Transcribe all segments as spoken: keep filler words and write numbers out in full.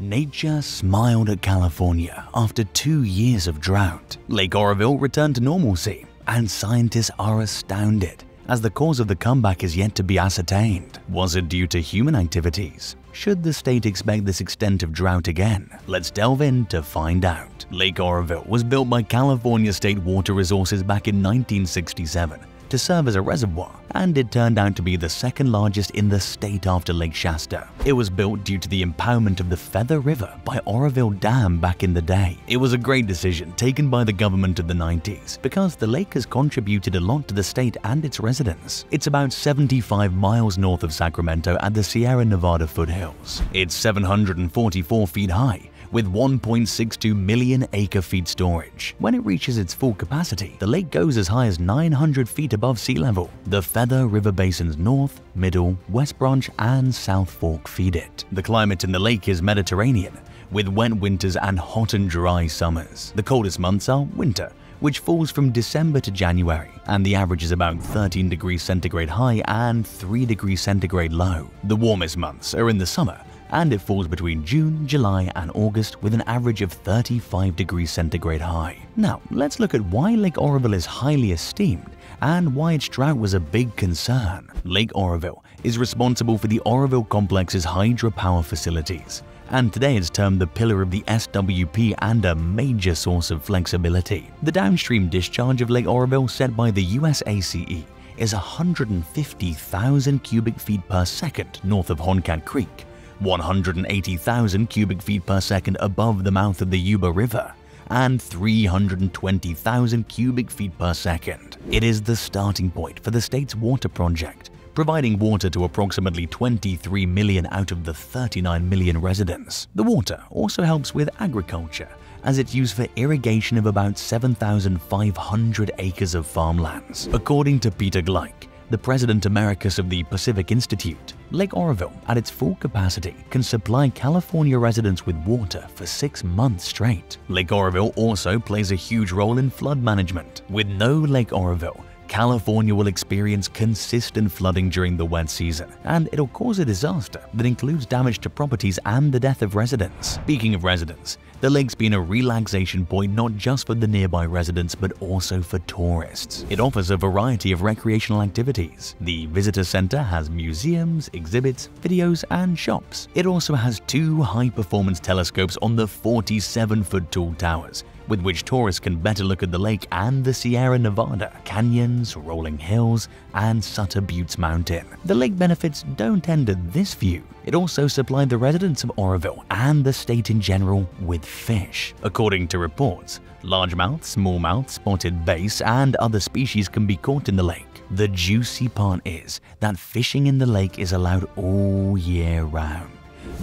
Nature smiled at California after two years of drought. Lake Oroville returned to normalcy, and scientists are astounded as the cause of the comeback is yet to be ascertained. Was it due to human activities? Should the state expect this extent of drought again? Let's delve in to find out. Lake Oroville was built by California State Water Resources back in nineteen sixty-seven to serve as a reservoir, and it turned out to be the second largest in the state after Lake Shasta. It was built due to the impoundment of the Feather River by Oroville Dam back in the day. It was a great decision taken by the government of the nineties because the lake has contributed a lot to the state and its residents. It's about seventy-five miles north of Sacramento at the Sierra Nevada foothills. It's seven hundred forty-four feet high, with one point six two million acre-feet storage. When it reaches its full capacity, the lake goes as high as nine hundred feet above sea level. The Feather River Basin's North, Middle, West Branch, and South Fork feed it. The climate in the lake is Mediterranean, with wet winters and hot and dry summers. The coldest months are winter, which falls from December to January, and the average is about thirteen degrees centigrade high and three degrees centigrade low. The warmest months are in the summer, and it falls between June, July, and August with an average of thirty-five degrees centigrade high. Now, let's look at why Lake Oroville is highly esteemed and why its drought was a big concern. Lake Oroville is responsible for the Oroville Complex's hydropower facilities, and today it's termed the pillar of the S W P and a major source of flexibility. The downstream discharge of Lake Oroville, set by the U S A C E, is one hundred fifty thousand cubic feet per second north of Honcat Creek, one hundred eighty thousand cubic feet per second above the mouth of the Yuba River, and three hundred twenty thousand cubic feet per second. It is the starting point for the state's water project, providing water to approximately twenty-three million out of the thirty-nine million residents. The water also helps with agriculture, as it's used for irrigation of about seven thousand five hundred acres of farmlands. According to Peter Gleick, the President Emeritus of the Pacific Institute, Lake Oroville, at its full capacity, can supply California residents with water for six months straight. Lake Oroville also plays a huge role in flood management. With no Lake Oroville, California will experience consistent flooding during the wet season, and it'll cause a disaster that includes damage to properties and the death of residents. Speaking of residents, the lake's been a relaxation point not just for the nearby residents but also for tourists. It offers a variety of recreational activities. The visitor center has museums, exhibits, videos, and shops. It also has two high-performance telescopes on the forty-seven foot tall towers, with which tourists can better look at the lake and the Sierra Nevada, canyons, rolling hills, and Sutter Buttes Mountain. The lake benefits don't end at this view. It also supplied the residents of Oroville and the state in general with fish. According to reports, largemouth, smallmouth, spotted bass, and other species can be caught in the lake. The juicy part is that fishing in the lake is allowed all year round,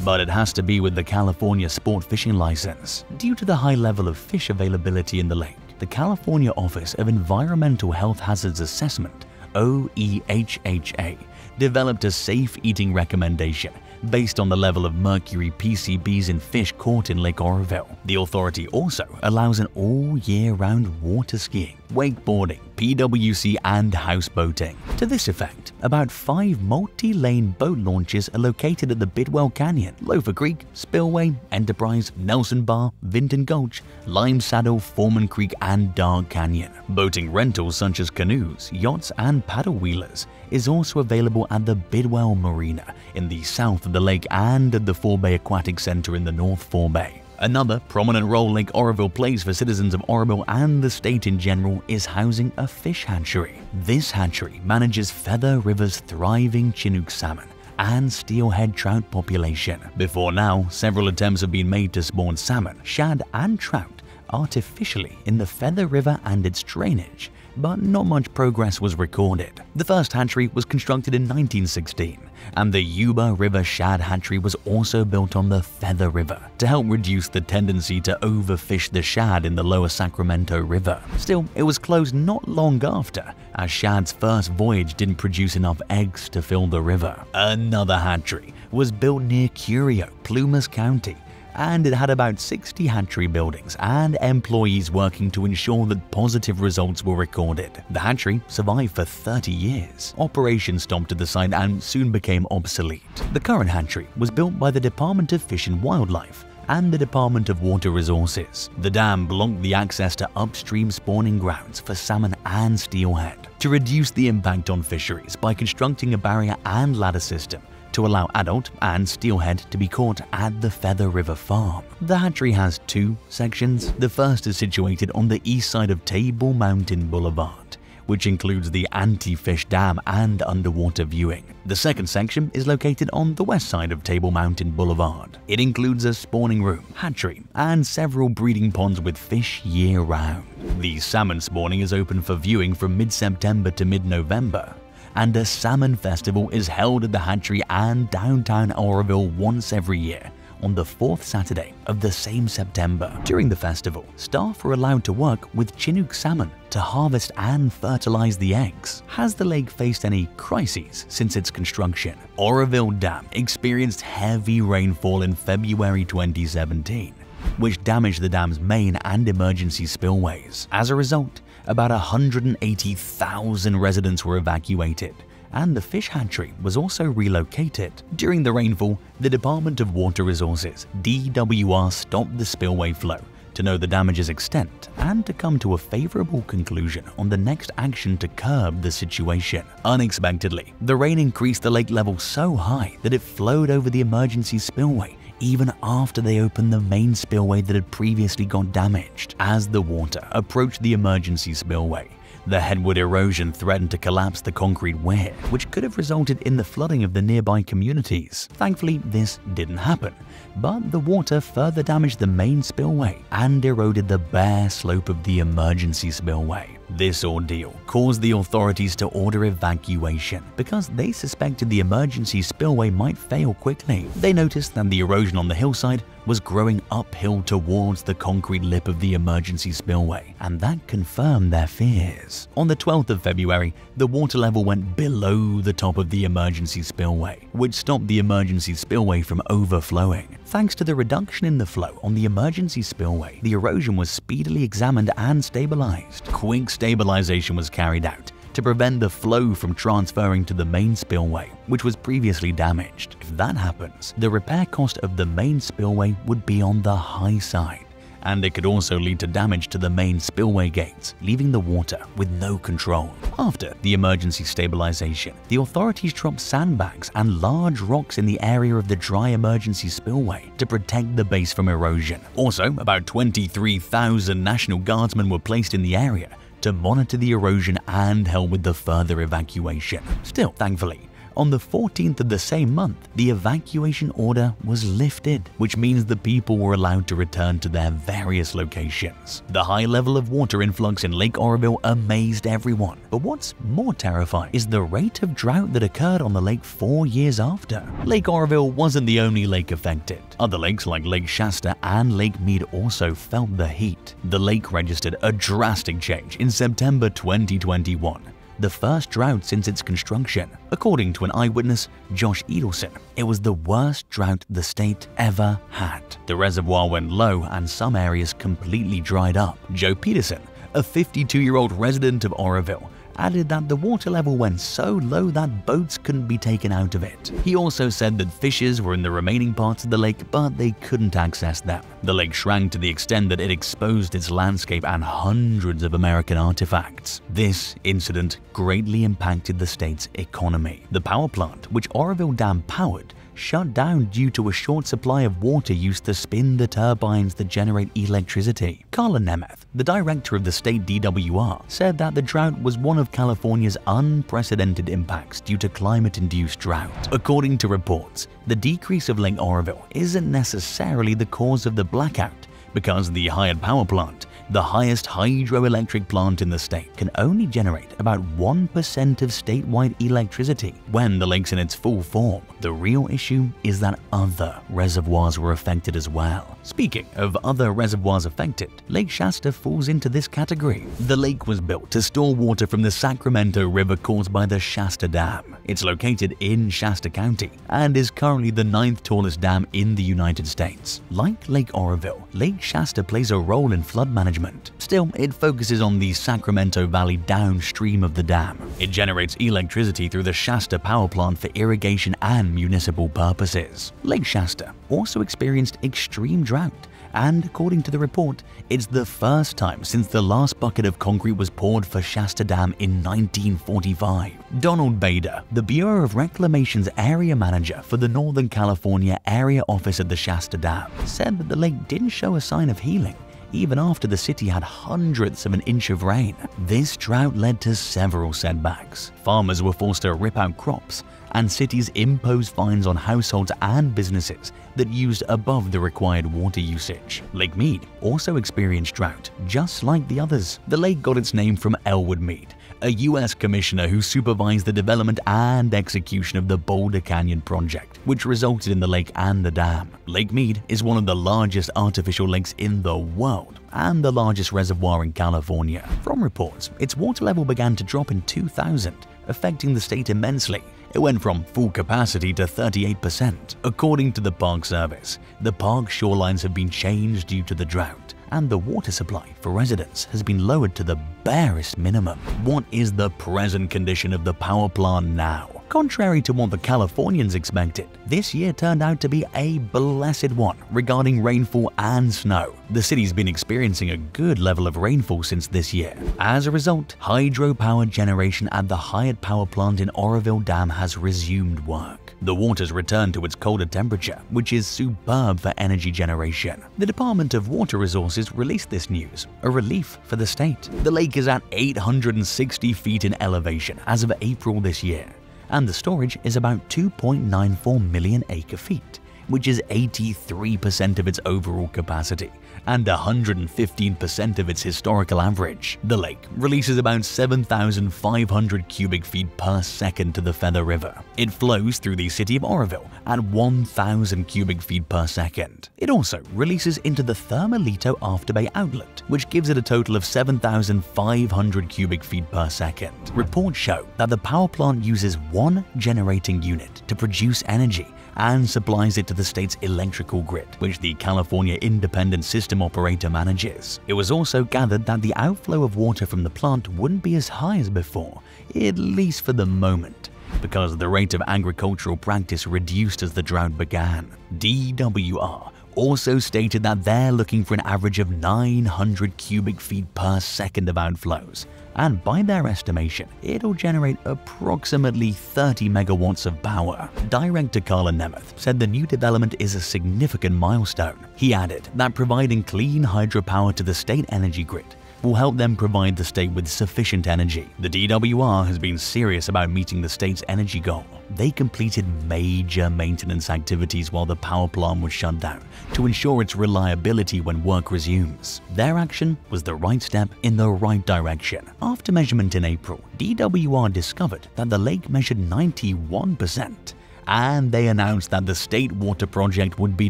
but it has to be with the California Sport Fishing License. Due to the high level of fish availability in the lake, the California Office of Environmental Health Hazards Assessment, O E H H A, developed a safe eating recommendation based on the level of mercury P C Bs in fish caught in Lake Oroville. The authority also allows an all-year-round water skiing, wakeboarding, P W C, and houseboating. To this effect, about five multi-lane boat launches are located at the Bidwell Canyon, Loafer Creek, Spillway, Enterprise, Nelson Bar, Vinton Gulch, Lime Saddle, Foreman Creek, and Dark Canyon. Boating rentals such as canoes, yachts, and paddle wheelers is also available at the Bidwell Marina in the south of the lake and at the Four Bay Aquatic Center in the North Four Bay. Another prominent role Lake Oroville plays for citizens of Oroville and the state in general is housing a fish hatchery. This hatchery manages Feather River's thriving Chinook salmon and steelhead trout population. Before now, several attempts have been made to spawn salmon, shad, and trout artificially in the Feather River and its drainage, but not much progress was recorded. The first hatchery was constructed in nineteen sixteen, and the Yuba River shad hatchery was also built on the Feather River to help reduce the tendency to overfish the shad in the lower Sacramento River. Still, it was closed not long after, as shad's first voyage didn't produce enough eggs to fill the river. Another hatchery was built near Curio, Plumas County, and it had about sixty hatchery buildings and employees working to ensure that positive results were recorded. The hatchery survived for thirty years. Operations stopped at the site and soon became obsolete. The current hatchery was built by the Department of Fish and Wildlife and the Department of Water Resources. The dam blocked the access to upstream spawning grounds for salmon and steelhead. To reduce the impact on fisheries by constructing a barrier and ladder system to allow adult and steelhead to be caught at the Feather River farm. The hatchery has two sections. The first is situated on the east side of Table Mountain Boulevard, which includes the anti-fish dam and underwater viewing. The second section is located on the west side of Table Mountain Boulevard. It includes a spawning room, hatchery, and several breeding ponds with fish year-round. The salmon spawning is open for viewing from mid-September to mid-November, and a salmon festival is held at the hatchery and downtown Oroville once every year, on the fourth Saturday of the same September. During the festival, staff are allowed to work with Chinook salmon to harvest and fertilize the eggs. Has the lake faced any crises since its construction? Oroville Dam experienced heavy rainfall in February twenty seventeen, which damaged the dam's main and emergency spillways. As a result, about one hundred eighty thousand residents were evacuated, and the fish hatchery was also relocated. During the rainfall, the Department of Water Resources, D W R, stopped the spillway flow to know the damage's extent and to come to a favorable conclusion on the next action to curb the situation. Unexpectedly, the rain increased the lake level so high that it flowed over the emergency spillway even after they opened the main spillway that had previously got damaged. As the water approached the emergency spillway, the headward erosion threatened to collapse the concrete weir, which could have resulted in the flooding of the nearby communities. Thankfully, this didn't happen, but the water further damaged the main spillway and eroded the bare slope of the emergency spillway. This ordeal caused the authorities to order evacuation because they suspected the emergency spillway might fail quickly. They noticed that the erosion on the hillside was growing uphill towards the concrete lip of the emergency spillway, and that confirmed their fears. On the twelfth of February, the water level went below the top of the emergency spillway, which stopped the emergency spillway from overflowing. Thanks to the reduction in the flow on the emergency spillway, the erosion was speedily examined and stabilized. Quick stabilization was carried out to prevent the flow from transferring to the main spillway, which was previously damaged. If that happens, the repair cost of the main spillway would be on the high side, and it could also lead to damage to the main spillway gates, leaving the water with no control. After the emergency stabilization, the authorities dropped sandbags and large rocks in the area of the dry emergency spillway to protect the base from erosion. Also, about twenty-three thousand National Guardsmen were placed in the area to monitor the erosion and help with the further evacuation. Still, thankfully, on the fourteenth of the same month, the evacuation order was lifted, which means the people were allowed to return to their various locations. The high level of water influx in Lake Oroville amazed everyone, but what's more terrifying is the rate of drought that occurred on the lake four years after. Lake Oroville wasn't the only lake affected. Other lakes like Lake Shasta and Lake Mead also felt the heat. The lake registered a drastic change in September twenty twenty-one, the first drought since its construction. According to an eyewitness, Josh Edelson, it was the worst drought the state ever had. The reservoir went low and some areas completely dried up. Joe Peterson, a fifty-two-year-old resident of Oroville, added that the water level went so low that boats couldn't be taken out of it. He also said that fishes were in the remaining parts of the lake, but they couldn't access them. The lake shrank to the extent that it exposed its landscape and hundreds of American artifacts. This incident greatly impacted the state's economy. The power plant, which Oroville Dam powered, shut down due to a short supply of water used to spin the turbines that generate electricity. Carla Nemeth, the director of the state D W R, said that the drought was one of California's unprecedented impacts due to climate-induced drought. According to reports, the decrease of Lake Oroville isn't necessarily the cause of the blackout, because the Hyatt Power Plant, the highest hydroelectric plant in the state, can only generate about one percent of statewide electricity when the lake's in its full form. The real issue is that other reservoirs were affected as well, Speaking of other reservoirs affected, Lake Shasta falls into this category. The lake was built to store water from the Sacramento River caused by the Shasta Dam. It's located in Shasta County and is currently the ninth tallest dam in the United States. Like Lake Oroville, Lake Shasta plays a role in flood management. Still, it focuses on the Sacramento Valley downstream of the dam. It generates electricity through the Shasta Power Plant for irrigation and municipal purposes. Lake Shasta also experienced extreme drought. Drought, and according to the report, it's the first time since the last bucket of concrete was poured for Shasta Dam in nineteen forty-five. Donald Bader, the Bureau of Reclamation's area manager for the Northern California area office at the Shasta Dam, said that the lake didn't show a sign of healing, even after the city had hundredths of an inch of rain. This drought led to several setbacks. Farmers were forced to rip out crops, and cities imposed fines on households and businesses that used above the required water usage. Lake Mead also experienced drought, just like the others. The lake got its name from Elwood Mead, a U S commissioner who supervised the development and execution of the Boulder Canyon project, which resulted in the lake and the dam. Lake Mead is one of the largest artificial lakes in the world and the largest reservoir in California. From reports, its water level began to drop in two thousand, affecting the state immensely. It went from full capacity to thirty-eight percent. According to the Park Service, the park shorelines have been changed due to the drought, and the water supply for residents has been lowered to the barest minimum. What is the present condition of the power plant now? Contrary to what the Californians expected, this year turned out to be a blessed one regarding rainfall and snow. The city's been experiencing a good level of rainfall since this year. As a result, hydropower generation at the Hyatt Power Plant in Oroville Dam has resumed work. The water's returned to its colder temperature, which is superb for energy generation. The Department of Water Resources released this news, a relief for the state. The lake is at eight hundred sixty feet in elevation as of April this year, and the storage is about two point nine four million acre-feet, which is eighty-three percent of its overall capacity and one hundred fifteen percent of its historical average. The lake releases about seven thousand five hundred cubic feet per second to the Feather River. It flows through the city of Oroville at one thousand cubic feet per second. It also releases into the Thermalito Afterbay Outlet, which gives it a total of seven thousand five hundred cubic feet per second. Reports show that the power plant uses one generating unit to produce energy and supplies it to the state's electrical grid, which the California Independent System Operator manages. It was also gathered that the outflow of water from the plant wouldn't be as high as before, at least for the moment, because the rate of agricultural practice reduced as the drought began. D W R also stated that they're looking for an average of nine hundred cubic feet per second of outflows, and by their estimation, it'll generate approximately thirty megawatts of power. Director Carla Nemeth said the new development is a significant milestone. He added that providing clean hydropower to the state energy grid will help them provide the state with sufficient energy. The D W R has been serious about meeting the state's energy goal. They completed major maintenance activities while the power plant was shut down to ensure its reliability when work resumes. Their action was the right step in the right direction. After measurement in April, D W R discovered that the lake measured ninety-one percent. And they announced that the state water project would be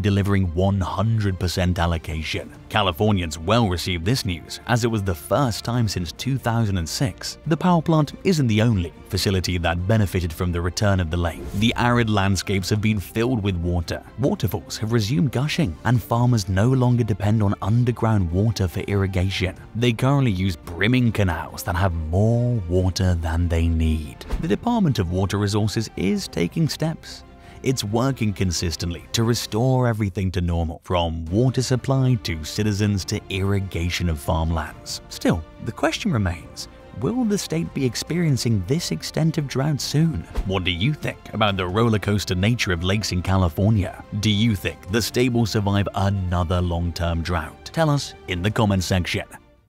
delivering one hundred percent allocation. Californians well received this news, as it was the first time since two thousand six. The power plant isn't the only facility that benefited from the return of the lake. The arid landscapes have been filled with water, waterfalls have resumed gushing, and farmers no longer depend on underground water for irrigation. They currently use brimming canals that have more water than they need. The Department of Water Resources is taking steps. It's working consistently to restore everything to normal, from water supply to citizens to irrigation of farmlands. Still, the question remains, will the state be experiencing this extent of drought soon? What do you think about the roller coaster nature of lakes in California? Do you think the state will survive another long-term drought? Tell us in the comments section.